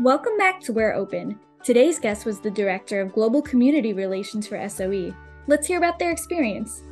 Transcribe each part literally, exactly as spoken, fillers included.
Welcome back to We're Open. Today's guest was the Director of Global Community Relations for S O E. Let's hear about their experience.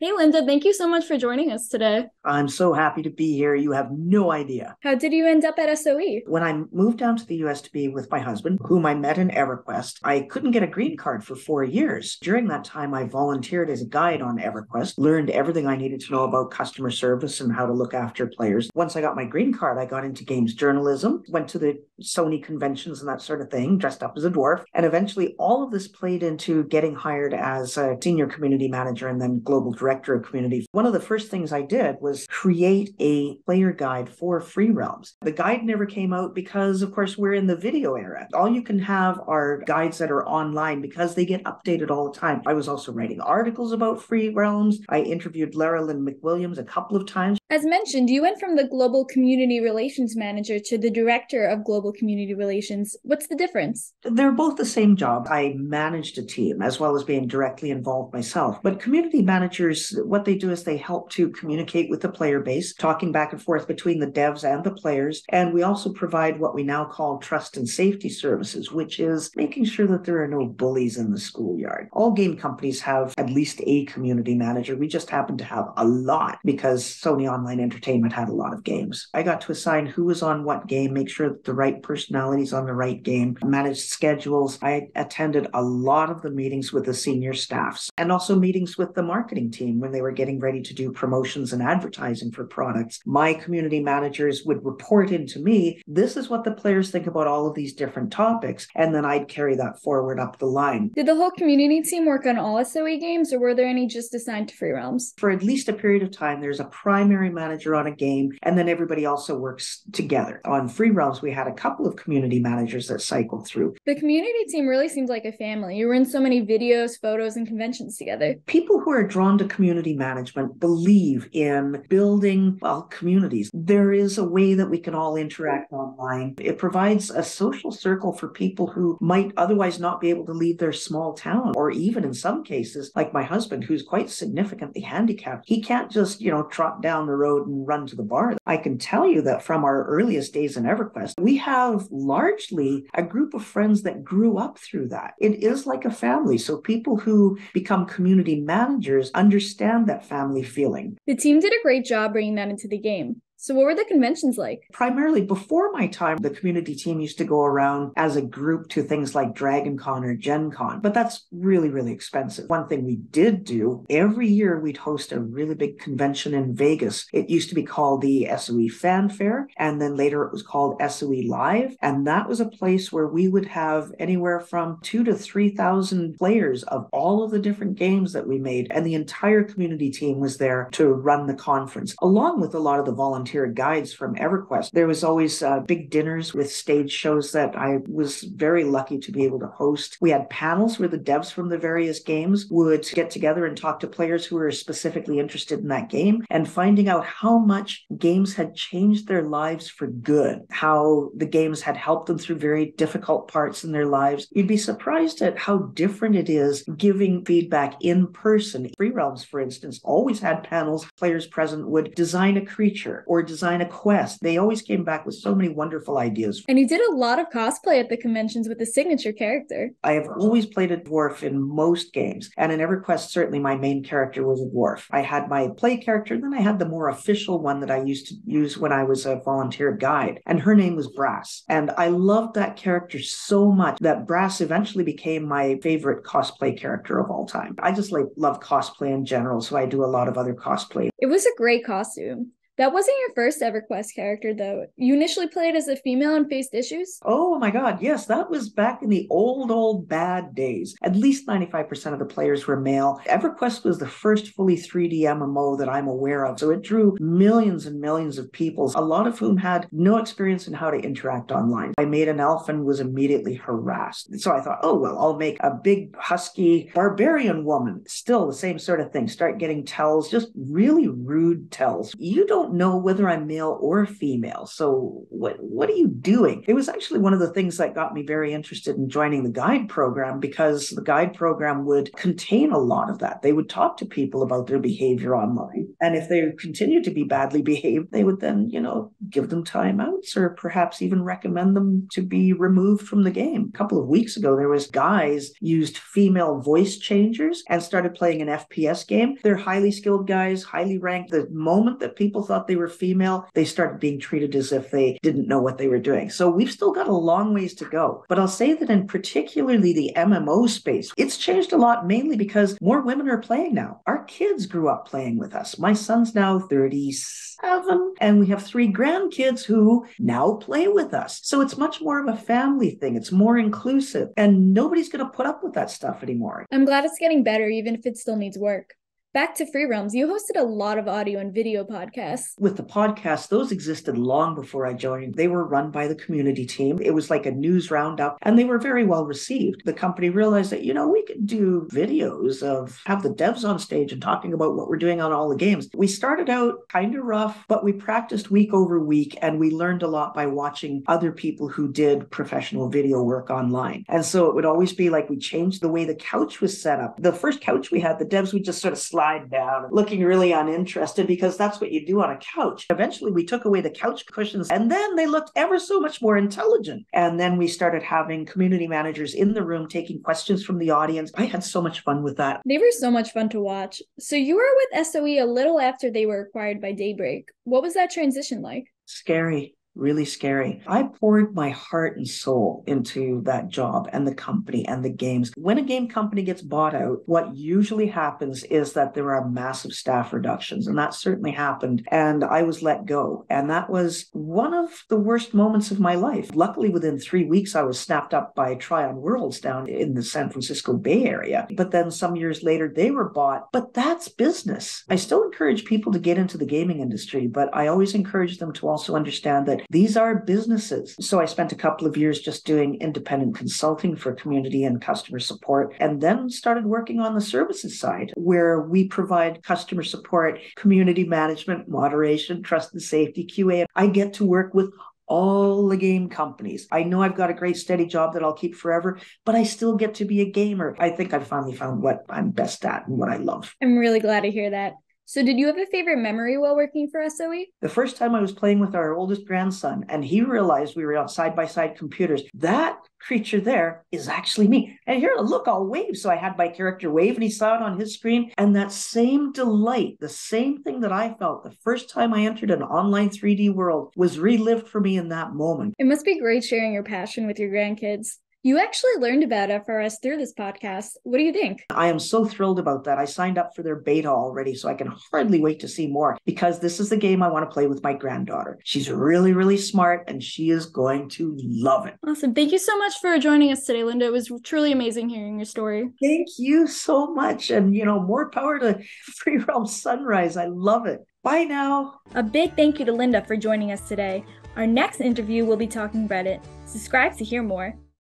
Hey, Linda, thank you so much for joining us today. I'm so happy to be here. You have no idea. How did you end up at S O E? When I moved down to the U S to be with my husband, whom I met in EverQuest, I couldn't get a green card for four years. During that time, I volunteered as a guide on EverQuest, learned everything I needed to know about customer service and how to look after players. Once I got my green card, I got into games journalism, went to the Sony conventions and that sort of thing, dressed up as a dwarf. And eventually, all of this played into getting hired as a senior community manager and then global director. Director of Community. One of the first things I did was create a player guide for Free Realms. The guide never came out because, of course, we're in the video era. All you can have are guides that are online because they get updated all the time. I was also writing articles about Free Realms. I interviewed Lara Lynn McWilliams a couple of times. As mentioned, you went from the Global Community Relations Manager to the Director of Global Community Relations. What's the difference? They're both the same job. I managed a team as well as being directly involved myself. But community managers, what they do is they help to communicate with the player base, talking back and forth between the devs and the players. And we also provide what we now call trust and safety services, which is making sure that there are no bullies in the schoolyard. All game companies have at least a community manager. We just happen to have a lot because Sony Online Online Entertainment had a lot of games. I got to assign who was on what game, make sure that the right personality's on the right game, managed schedules. I attended a lot of the meetings with the senior staffs and also meetings with the marketing team when they were getting ready to do promotions and advertising for products. My community managers would report into me, this is what the players think about all of these different topics, and then I'd carry that forward up the line. Did the whole community team work on all S O E games, or were there any just assigned to Free Realms? For at least a period of time, there's a primary manager on a game, and then everybody also works together. On Free Realms, we had a couple of community managers that cycled through. The community team really seemed like a family. You were in so many videos, photos, and conventions together. People who are drawn to community management believe in building, well, communities. There is a way that we can all interact online. It provides a social circle for people who might otherwise not be able to leave their small town, or even in some cases, like my husband, who's quite significantly handicapped. He can't just, you know, trot down the road and run to the bar. I can tell you that from our earliest days in EverQuest, we have largely a group of friends that grew up through that. It is like a family. So people who become community managers understand that family feeling. The team did a great job bringing that into the game. So what were the conventions like? Primarily before my time, the community team used to go around as a group to things like DragonCon or GenCon, but that's really, really expensive. One thing we did do, every year we'd host a really big convention in Vegas. It used to be called the S O E Fanfare, and then later it was called S O E Live, and that was a place where we would have anywhere from two to three thousand players of all of the different games that we made, and the entire community team was there to run the conference, along with a lot of the volunteers. Guides from EverQuest. There was always uh, big dinners with stage shows that I was very lucky to be able to host. We had panels where the devs from the various games would get together and talk to players who were specifically interested in that game, and finding out how much games had changed their lives for good, how the games had helped them through very difficult parts in their lives. You'd be surprised at how different it is giving feedback in person. Free Realms, for instance, always had panels. Players present would design a creature or design a quest. They always came back with so many wonderful ideas. And you did a lot of cosplay at the conventions with a signature character. I have always played a dwarf in most games, and in EverQuest, certainly my main character was a dwarf. I had my play character, and then I had the more official one that I used to use when I was a volunteer guide, and her name was Brasse. And I loved that character so much that Brasse eventually became my favorite cosplay character of all time. I just like love cosplay in general, so I do a lot of other cosplay. It was a great costume. That wasn't your first EverQuest character, though. You initially played as a female and faced issues? Oh my God, yes. That was back in the old, old bad days. At least ninety-five percent of the players were male. EverQuest was the first fully three D M M O that I'm aware of. So it drew millions and millions of people, a lot of whom had no experience in how to interact online. I made an elf and was immediately harassed. So I thought, oh, well, I'll make a big, husky, barbarian woman. Still the same sort of thing. Start getting tells, just really rude tells. You don't don't know whether I'm male or female. So what, what are you doing? It was actually one of the things that got me very interested in joining the guide program, because the guide program would contain a lot of that. They would talk to people about their behavior online. And if they continue to be badly behaved, they would then, you know, give them timeouts or perhaps even recommend them to be removed from the game. A couple of weeks ago, there was guys used female voice changers and started playing an F P S game. They're highly skilled guys, highly ranked. The moment that people thought they were female, they started being treated as if they didn't know what they were doing. So we've still got a long ways to go. But I'll say that in particularly the M M O space, it's changed a lot, mainly because more women are playing now. Our kids grew up playing with us. My son's now thirty-seven, and we have three grandkids who now play with us. So it's much more of a family thing. It's more inclusive, and nobody's going to put up with that stuff anymore. I'm glad it's getting better, even if it still needs work. Back to Free Realms, you hosted a lot of audio and video podcasts. With the podcasts, those existed long before I joined. They were run by the community team. It was like a news roundup, and they were very well received. The company realized that, you know, we could do videos of, have the devs on stage and talking about what we're doing on all the games. We started out kind of rough, but we practiced week over week, and we learned a lot by watching other people who did professional video work online. And so it would always be like, we changed the way the couch was set up. The first couch we had, the devs would just sort of slide down, looking really uninterested, because that's what you do on a couch. Eventually, we took away the couch cushions, and then they looked ever so much more intelligent. And then we started having community managers in the room taking questions from the audience. I had so much fun with that. They were so much fun to watch. So you were with S O E a little after they were acquired by Daybreak. What was that transition like? Scary. Really scary. I poured my heart and soul into that job and the company and the games. When a game company gets bought out, what usually happens is that there are massive staff reductions, and that certainly happened. And I was let go. And that was one of the worst moments of my life. Luckily, within three weeks, I was snapped up by Tryon Worlds down in the San Francisco Bay Area. But then some years later, they were bought. But that's business. I still encourage people to get into the gaming industry, but I always encourage them to also understand that these are businesses. So I spent a couple of years just doing independent consulting for community and customer support, and then started working on the services side, where we provide customer support, community management, moderation, trust and safety, Q A. I get to work with all the game companies. I know I've got a great steady job that I'll keep forever, but I still get to be a gamer. I think I finally found what I'm best at and what I love. I'm really glad to hear that. So did you have a favorite memory while working for S O E? The first time I was playing with our oldest grandson, and he realized we were on side-by-side computers. That creature there is actually me. And here, look, I'll wave. So I had my character wave, and he saw it on his screen. And that same delight, the same thing that I felt the first time I entered an online three D world, was relived for me in that moment. It must be great sharing your passion with your grandkids. You actually learned about F R S through this podcast. What do you think? I am so thrilled about that. I signed up for their beta already, so I can hardly wait to see more, because this is the game I want to play with my granddaughter. She's really, really smart, and she is going to love it. Awesome. Thank you so much for joining us today, Linda. It was truly amazing hearing your story. Thank you so much. And, you know, more power to Free Realms Sunrise. I love it. Bye now. A big thank you to Linda for joining us today. Our next interview will be talking Reddit. Subscribe to hear more.